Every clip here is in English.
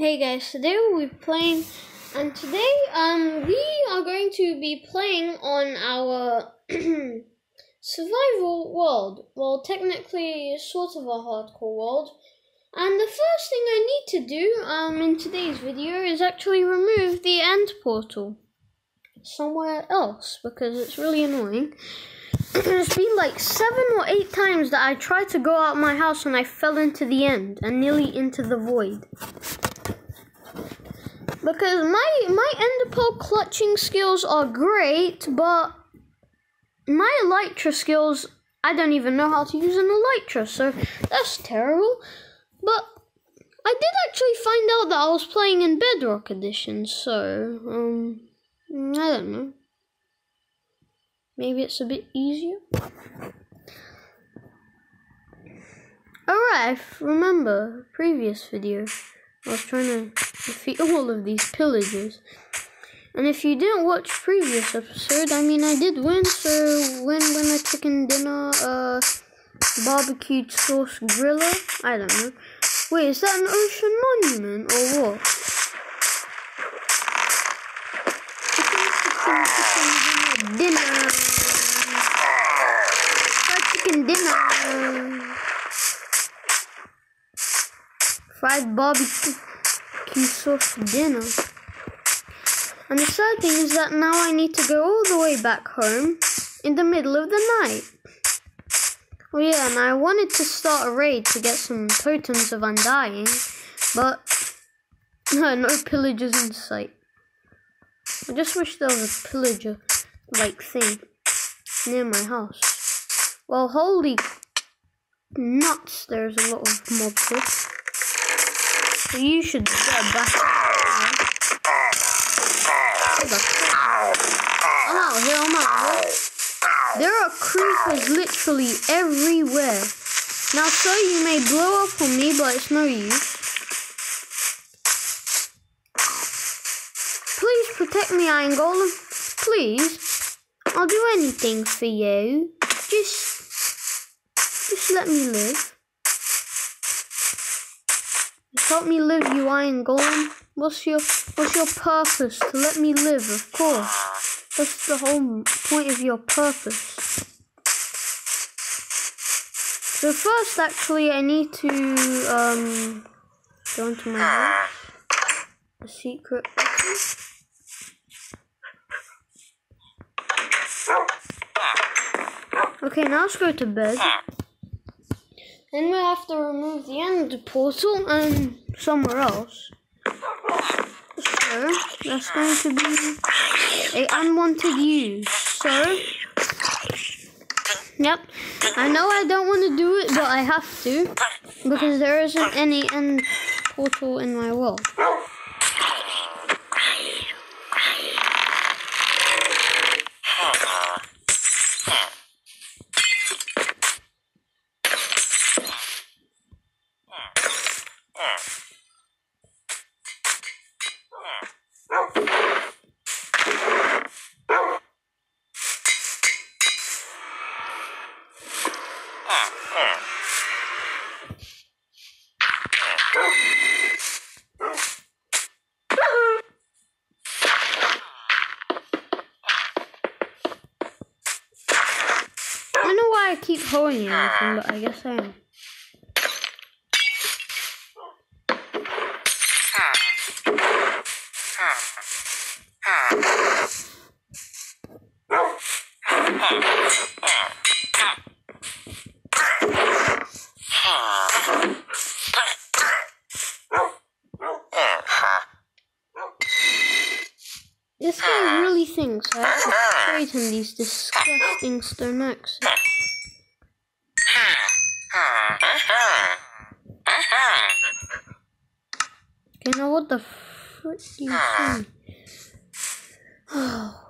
Hey guys, today we're playing, and today we are going to be playing on our survival world. Well, technically sort of a hardcore world. And the first thing I need to do in today's video is actually remove the end portal somewhere else because it's really annoying. It's been like 7 or 8 times that I tried to go out my house and I fell into the end and nearly into the void. Because my ender pearl clutching skills are great, but my elytra skills, I don't even know how to use an elytra, so that's terrible. But I did actually find out that I was playing in Bedrock Edition, so I don't know. Maybe it's a bit easier. Alright, remember previous video. I was trying to defeat all of these pillagers. And if you didn't watch previous episode, I mean I did win, so win a chicken dinner, barbecued sauce griller, I don't know. Wait, is that an ocean monument or what? Chicken dinner. Chicken dinner. Fried barbecue sauce dinner. And the sad thing is that now I need to go all the way back home in the middle of the night. Oh yeah, and I wanted to start a raid to get some totems of undying, but no pillagers in sight. I just wish there was a pillager-like thing near my house. Well, holy nuts, there's a lot of mobs here. You should get back. Oh, hell no. There are creepers literally everywhere. Now, sir, you may blow up on me, but it's no use. Please protect me, Iron Golem. Please. I'll do anything for you. Just let me live. Help me live, you Iron Golem. What's your purpose? To let me live, of course. That's the whole point of your purpose. So first, actually, I need to go into my house. The secret button. Okay, now let's go to bed. Then we have to remove the end portal and somewhere else. So that's going to be an unwanted use. So, yep, I know I don't want to do it, but I have to because there isn't any end portal in my world. I keep holding anything, but I guess I am. This guy really thinks I have to trade him these disgusting stone axes. Okay, now what the frick do you think? Oh.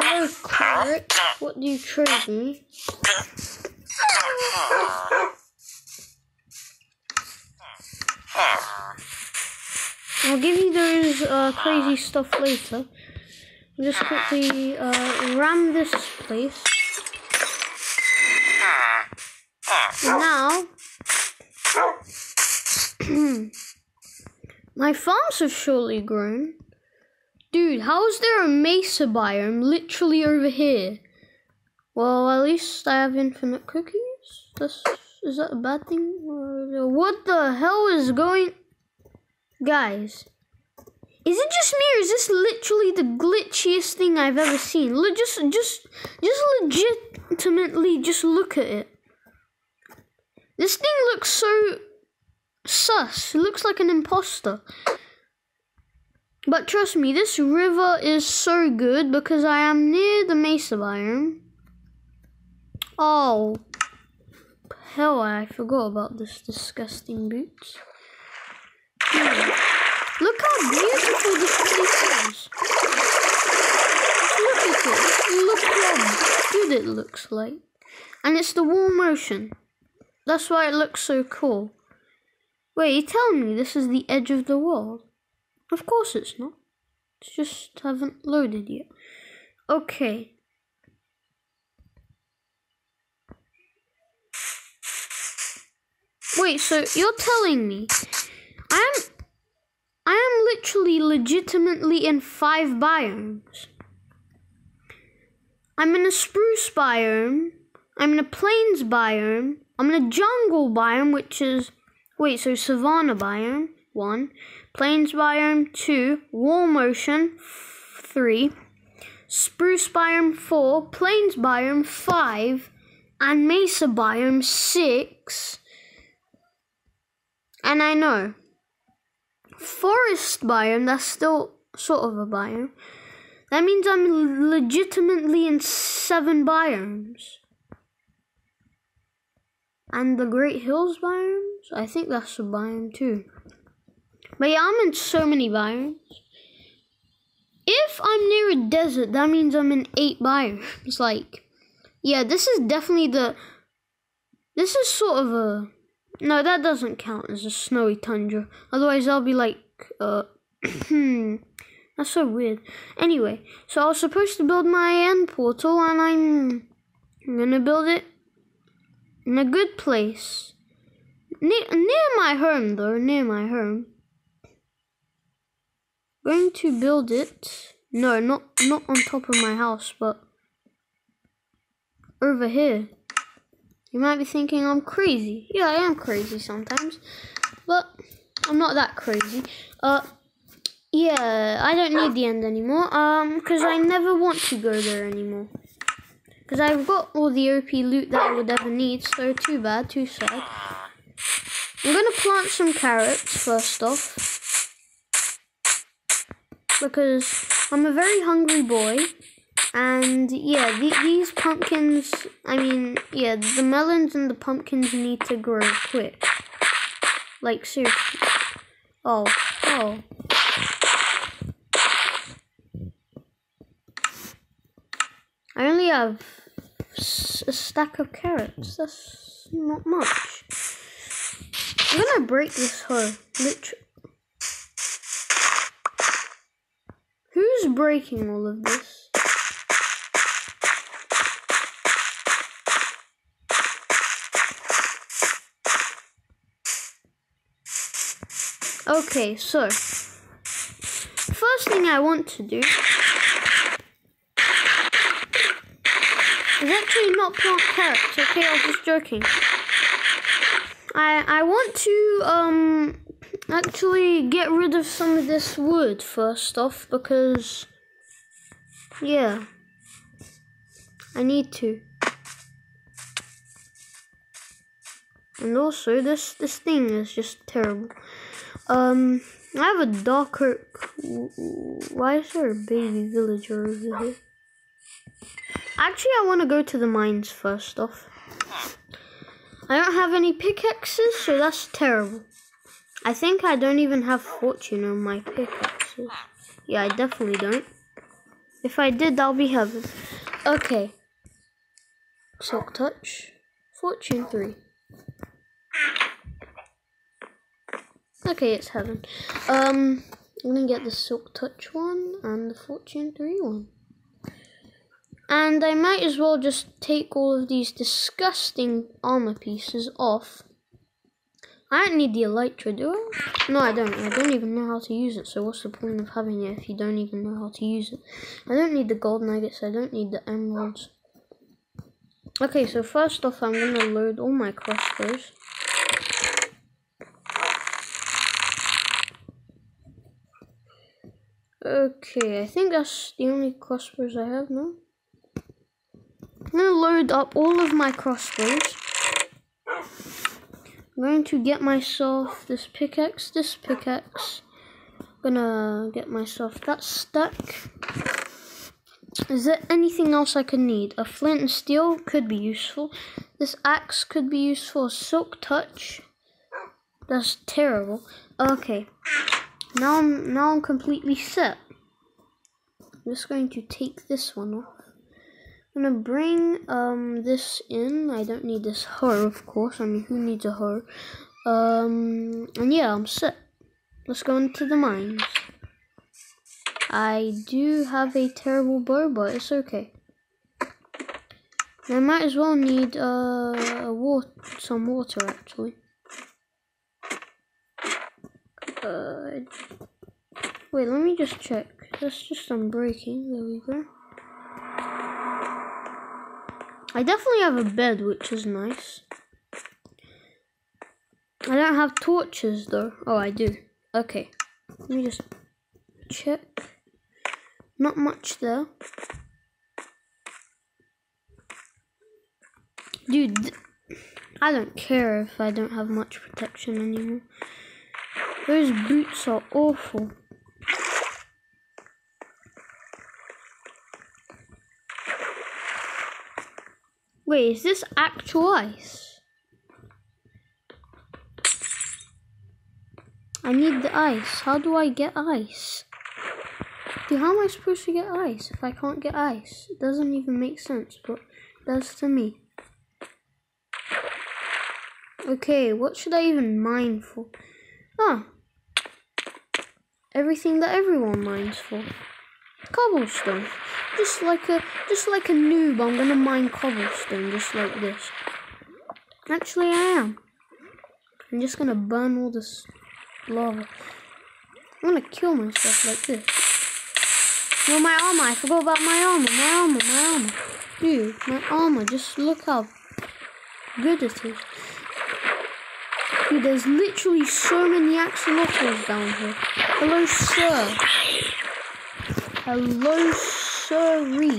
Hello, cleric. What do you trade me? I'll give you those crazy stuff later. Just quickly ram this place. Now, my farms have surely grown. Dude, how is there a mesa biome literally over here? Well, at least I have infinite cookies. Is that a bad thing? What the hell is going... Guys, is it just me or is this literally the glitchiest thing I've ever seen? Just legitimately just look at it. This thing looks so sus. It looks like an imposter. But trust me, this river is so good because I am near the mesa biome. Oh, hell, I forgot about this disgusting boots. Look how beautiful this place is. Look at it. Look how good it looks like. And it's the warm ocean. That's why it looks so cool. Wait, you tell me this is the edge of the world? Of course it's not. It's just haven't loaded yet. Okay. Wait, so you're telling me I am literally legitimately in 5 biomes. I'm in a spruce biome. I'm in a plains biome. I'm in a jungle biome, which is... Wait, so savanna biome, 1. Plains biome, 2. Warm ocean, 3. Spruce biome, 4. Plains biome, 5. And mesa biome, 6. And I know. Forest biome, that's still sort of a biome. That means I'm legitimately in 7 biomes. And the Great Hills biomes? I think that's a biome too. But yeah, I'm in so many biomes. If I'm near a desert, that means I'm in 8 biomes. Like, yeah, this is definitely the... This is sort of a... No, that doesn't count as a snowy tundra. Otherwise, I'll be like, that's so weird. Anyway, so I was supposed to build my end portal, and I'm gonna build it in a good place. Near my home, though. Near my home. Going to build it. No, not on top of my house, but over here. You might be thinking I'm crazy. Yeah, I am crazy sometimes. But I'm not that crazy. Yeah, I don't need the end anymore. Because I never want to go there anymore. Because I've got all the OP loot that I would ever need. So too bad, too sad. I'm going to plant some carrots first off. Because I'm a very hungry boy. And yeah, these pumpkins, I mean, yeah, the melons and the pumpkins need to grow quick. Like, seriously. Oh. I only have a stack of carrots. That's not much. I'm gonna break this hoe, literally. Who's breaking all of this? Okay, so, first thing I want to do is actually not plant carrots, okay, I was just joking. I want to, actually get rid of some of this wood first off, because, yeah, I need to. And also, this thing is just terrible. I have a dark oak. Why is there a baby villager over here? Actually, I want to go to the mines first off. I don't have any pickaxes, so that's terrible. I think I don't even have fortune on my pickaxes. Yeah, I definitely don't. If I did, that'll be heaven. Okay. Sock touch. Fortune 3. Okay, it's heaven. I'm gonna get the silk touch one and the fortune 3 one. And I might as well just take all of these disgusting armor pieces off. I don't need the elytra, do I? No, I don't. I don't even know how to use it, so what's the point of having it if you don't even know how to use it? I don't need the gold nuggets. I don't need the emeralds. Okay, so first off, I'm going to load all my crossbows. Okay, I think that's the only crossbows I have now. I'm going to load up all of my crossbows. I'm going to get myself this pickaxe. I'm gonna get myself that stack. Is there anything else I could need? A flint and steel could be useful. This axe could be useful. A silk touch. That's terrible. Okay. Now I'm completely set. I'm just going to take this one off. I'm gonna bring this in. I don't need this hoe, of course. I mean, who needs a hoe? And yeah, I'm set. Let's go into the mines. I do have a terrible bow, but it's okay. I might as well need some water actually. Wait, let me just check. That's just unbreaking. There we go. I definitely have a bed, which is nice. I don't have torches though. Oh, I do. Okay. Let me just check. Not much there. Dude, I don't care if I don't have much protection anymore. Those boots are awful. Wait, is this actual ice? I need the ice. How do I get ice? Dude, how am I supposed to get ice if I can't get ice? It doesn't even make sense, but that's to me. Okay, what should I even mine for? Ah. Everything that everyone mines for. Cobblestone. Just like a noob, I'm gonna mine cobblestone just like this. Actually, I am. I'm just gonna burn all this lava. I'm gonna kill myself like this. No, my armor! I forgot about my armor. My armor. Dude, my armor. Just look how good it is. Dude, there's literally so many axolotls down here. Hello, sir. Hello, sir. Sorry,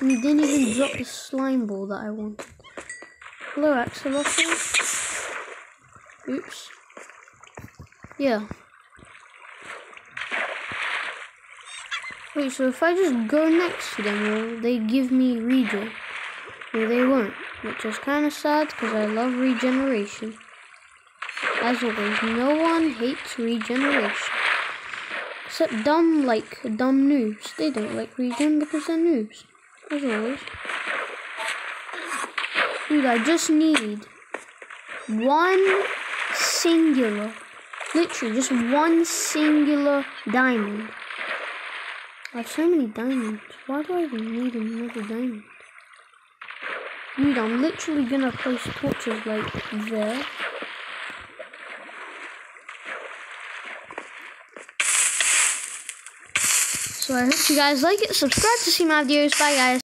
and he didn't even drop the slime ball that I wanted. Hello, axolotls. Oops. Yeah. Wait, so if I just go next to them, will they give me regen? No, they won't, which is kind of sad because I love regeneration. As always, no one hates regeneration. Except dumb noobs. They don't like regen because they're noobs. As always. Dude, I just need one singular diamond. I have so many diamonds. Why do I even need another diamond? Dude, I'm literally gonna place torches like there. So I hope you guys like it. Subscribe to see my videos. Bye, guys.